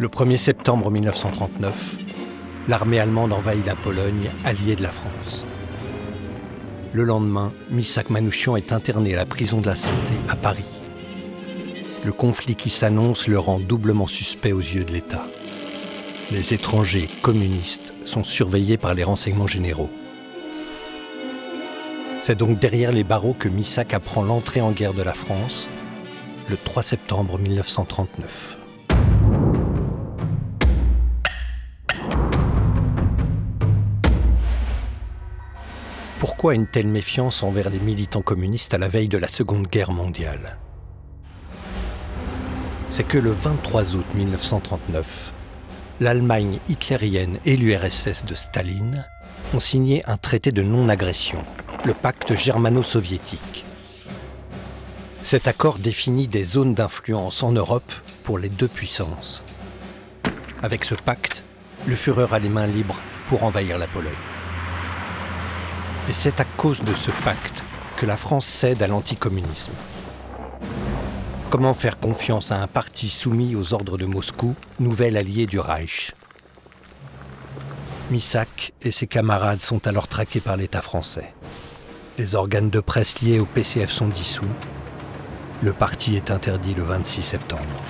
Le 1er septembre 1939, l'armée allemande envahit la Pologne, alliée de la France. Le lendemain, Missak Manouchian est interné à la prison de la Santé à Paris. Le conflit qui s'annonce le rend doublement suspect aux yeux de l'État. Les étrangers communistes sont surveillés par les renseignements généraux. C'est donc derrière les barreaux que Missak apprend l'entrée en guerre de la France, le 3 septembre 1939. Pourquoi une telle méfiance envers les militants communistes à la veille de la Seconde Guerre mondiale? C'est que le 23 août 1939, l'Allemagne hitlérienne et l'URSS de Staline ont signé un traité de non-agression, le pacte germano-soviétique. Cet accord définit des zones d'influence en Europe pour les deux puissances. Avec ce pacte, le Führer a les mains libres pour envahir la Pologne. Et c'est à cause de ce pacte que la France cède à l'anticommunisme. Comment faire confiance à un parti soumis aux ordres de Moscou, nouvel allié du Reich? Missak et ses camarades sont alors traqués par l'État français. Les organes de presse liés au PCF sont dissous. Le parti est interdit le 26 septembre.